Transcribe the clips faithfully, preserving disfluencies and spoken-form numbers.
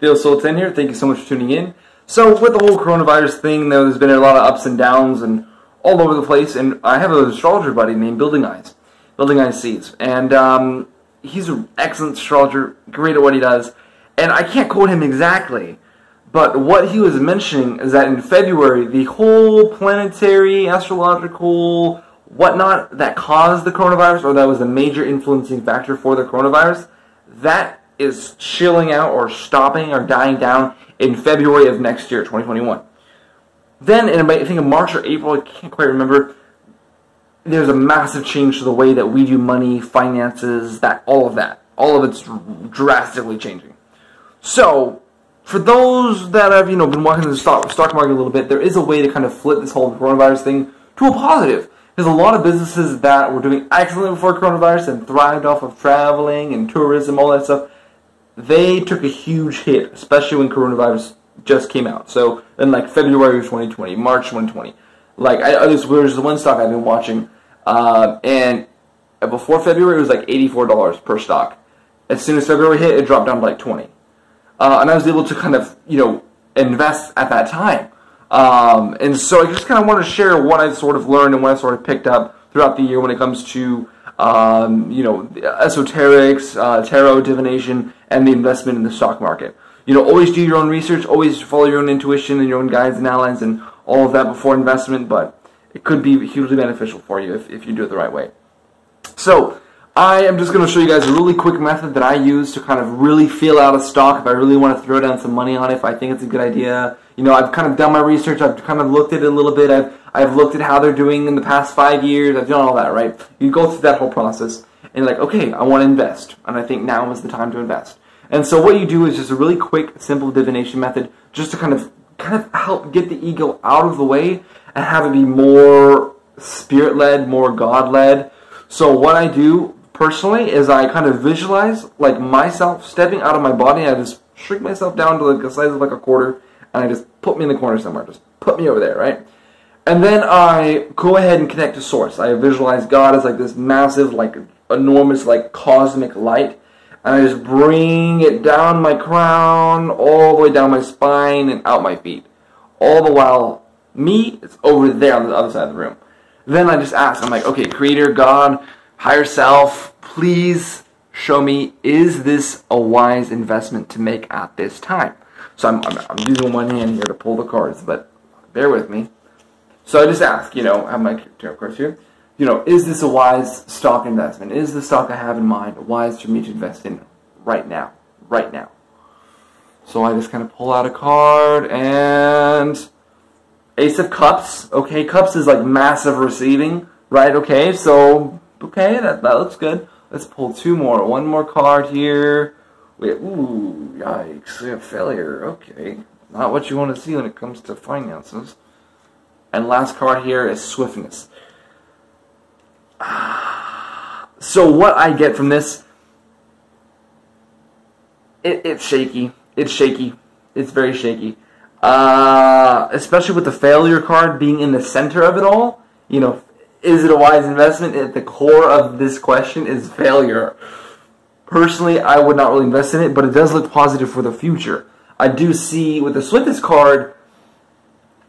Theo Sol Aten here. Thank you so much for tuning in. So with the whole coronavirus thing, though, there's been a lot of ups and downs and all over the place. And I have an astrologer buddy named Building Eyes, Building Eyes sees, and um, he's an excellent astrologer, great at what he does. And I can't quote him exactly, but what he was mentioning is that in February, the whole planetary, astrological, whatnot that caused the coronavirus, or that was the major influencing factor for the coronavirus, that is chilling out or stopping or dying down in February of next year, twenty twenty-one. Then, in I think in March or April, I can't quite remember, there's a massive change to the way that we do money, finances, that all of that. All of it's drastically changing. So, for those that have you know been walking in the stock, stock market a little bit, there is a way to kind of flip this whole coronavirus thing to a positive. There's a lot of businesses that were doing excellent before coronavirus and thrived off of traveling and tourism, all that stuff. They took a huge hit, especially when coronavirus just came out. So in like February of twenty twenty, March twenty twenty. Like I, I just, there's one stock I've been watching, uh, and before February it was like eighty-four dollars per stock. As soon as February hit, it dropped down to like twenty, uh, and I was able to kind of you know invest at that time. Um, and so I just kind of want to share what I've sort of learned and what I've sort of picked up throughout the year when it comes to um, you know esoterics, uh, tarot, divination, and the investment in the stock market. You know, always do your own research, always follow your own intuition and your own guides and allies and all of that before investment, but it could be hugely beneficial for you if, if you do it the right way. So I am just going to show you guys a really quick method that I use to kind of really feel out a stock if I really want to throw down some money on it, if I think it's a good idea. You know, I've kind of done my research, I've kind of looked at it a little bit, I've, I've looked at how they're doing in the past five years, I've done all that, right? You go through that whole process, and like, okay, I want to invest, and I think now is the time to invest. And so what you do is just a really quick, simple divination method, just to kind of kind of help get the ego out of the way and have it be more spirit-led, more God-led. So what I do personally is I kind of visualize like myself stepping out of my body, and I just shrink myself down to like the size of like a quarter, and I just put me in the corner somewhere. Just put me over there, right? And then I go ahead and connect to Source. I visualize God as like this massive, like enormous, like cosmic light. And I just bring it down my crown, all the way down my spine, and out my feet. All the while, me is over there on the other side of the room. Then I just ask, I'm like, okay, Creator, God, higher self, please show me, is this a wise investment to make at this time? So I'm, I'm, I'm using one hand here to pull the cards, but bear with me. So I just ask, you know, I have my tarot cards here. You know, is this a wise stock investment? Is the stock I have in mind wise for me to invest in right now? Right now. So I just kind of pull out a card, and Ace of Cups. Okay, Cups is like massive receiving, right? Okay, so, okay, that, that looks good. Let's pull two more. One more card here. Wait, ooh, yikes, we have failure. Okay, not what you want to see when it comes to finances. And last card here is Swiftness. So what I get from this, it, it's shaky. It's shaky. It's very shaky. Uh, especially with the failure card being in the center of it all. You know, is it a wise investment? At the core of this question is failure. Personally, I would not really invest in it, but it does look positive for the future. I do see with the Swiftness card,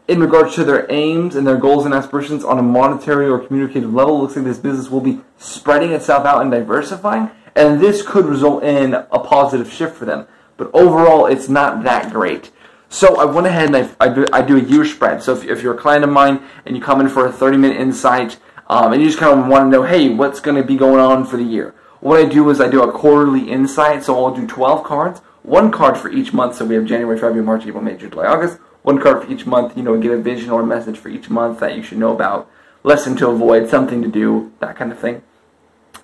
in regards to their aims and their goals and aspirations on a monetary or communicative level, it looks like this business will be spreading itself out and diversifying, and this could result in a positive shift for them. But overall, it's not that great. So I went ahead and I, I, do, I do a year spread. So if, if you're a client of mine and you come in for a thirty minute insight, um, and you just kind of want to know, hey, what's going to be going on for the year? What I do is I do a quarterly insight, so I'll do twelve cards, one card for each month, so we have January, February, March, April, May, June, July, August, one card for each month, you know, and get a vision or a message for each month that you should know about, lesson to avoid, something to do, that kind of thing.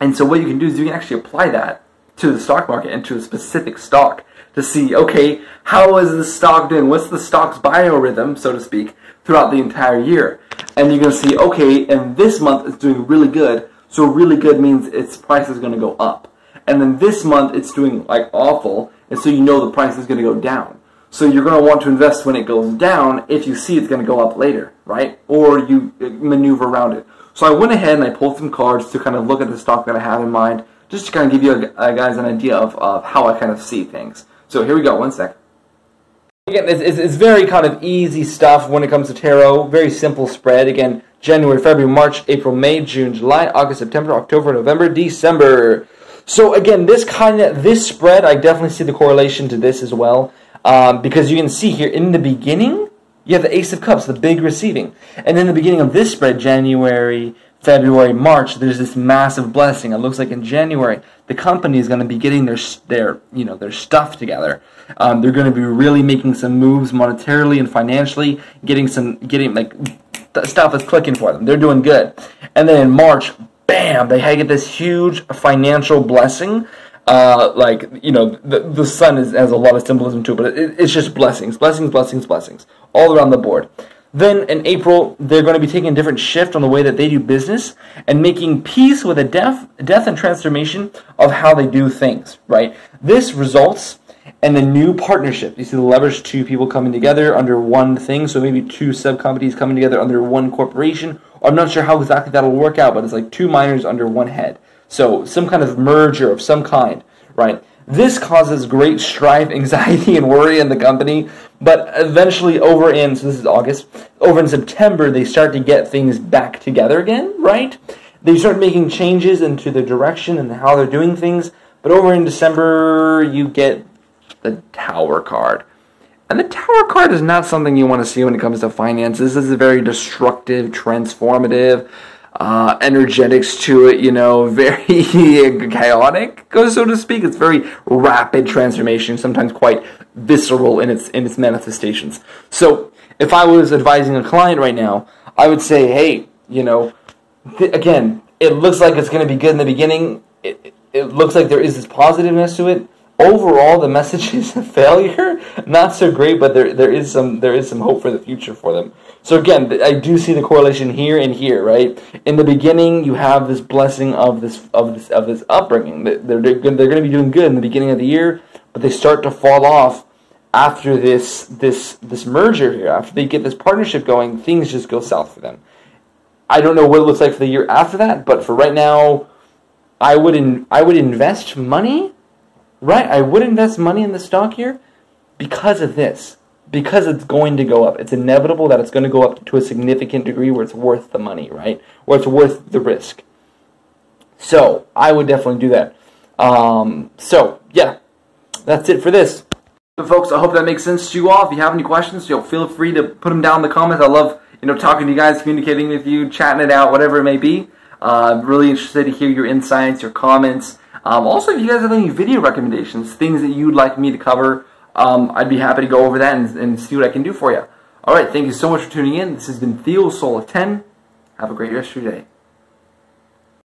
And so what you can do is you can actually apply that to the stock market and to a specific stock to see, okay, how is the stock doing? What's the stock's biorhythm, so to speak, throughout the entire year? And you're going to see, okay, and this month it's doing really good, so really good means its price is going to go up. And then this month it's doing, like, awful, and so you know the price is going to go down. So you're going to want to invest when it goes down if you see it's going to go up later, right? Or you maneuver around it. So I went ahead and I pulled some cards to kind of look at the stock that I have in mind, just to kind of give you guys an idea of, of how I kind of see things. So here we go, one sec. Again, it's, it's, it's very kind of easy stuff when it comes to tarot, very simple spread. Again, January, February, March, April, May, June, July, August, September, October, November, December. So again, this kind of, this spread, I definitely see the correlation to this as well. Um, because you can see here in the beginning, you have the Ace of Cups, the big receiving. And in the beginning of this spread, January, February, March, there's this massive blessing. It looks like in January, the company is going to be getting their their you know their stuff together. Um, they're going to be really making some moves monetarily and financially, getting some getting like stuff is clicking for them. They're doing good. And then in March, bam, they get this huge financial blessing. Uh, like you know, the the sun is, has a lot of symbolism too, but it, it's just blessings, blessings, blessings, blessings, all around the board. Then in April, they're going to be taking a different shift on the way that they do business and making peace with a death, death and transformation of how they do things, right? This results in a new partnership. You see the levers, two people coming together under one thing, so maybe two sub-companies coming together under one corporation. I'm not sure how exactly that'll work out, but it's like two miners under one head. So some kind of merger of some kind, right? This causes great strife, anxiety, and worry in the company, but eventually over in, so this is August, over in September, they start to get things back together again, right? They start making changes into their direction and how they're doing things, but over in December, you get the Tower card. And the Tower card is not something you want to see when it comes to finances. This is a very destructive, transformative, Uh, energetics to it, you know, very chaotic, so to speak. It's very rapid transformation, sometimes quite visceral in its in its manifestations. So, if I was advising a client right now, I would say, hey, you know, again, it looks like it's going to be good in the beginning. It, it looks like there is this positiveness to it. Overall, the message is a failure, not so great, but there there is some there is some hope for the future for them. So again, I do see the correlation here and here, right? In the beginning, you have this blessing of this of this of this upbringing. They're they're going to be doing good in the beginning of the year, but they start to fall off after this this this merger here. After they get this partnership going, things just go south for them. I don't know what it looks like for the year after that, but for right now, I would in, I would invest money. Right, I would invest money in the stock here because of this, because it's going to go up. It's inevitable that it's going to go up to a significant degree where it's worth the money, right? Where it's worth the risk. So I would definitely do that. Um, so yeah, that's it for this. So folks, I hope that makes sense to you all. If you have any questions, you know, feel free to put them down in the comments. I love you know talking to you guys, communicating with you, chatting it out, whatever it may be. Uh, I'm really interested to hear your insights, your comments. Um, also, if you guys have any video recommendations, things that you'd like me to cover, um, I'd be happy to go over that and, and see what I can do for you. All right, thank you so much for tuning in. This has been Theo Sol Aten. Have a great rest of your day.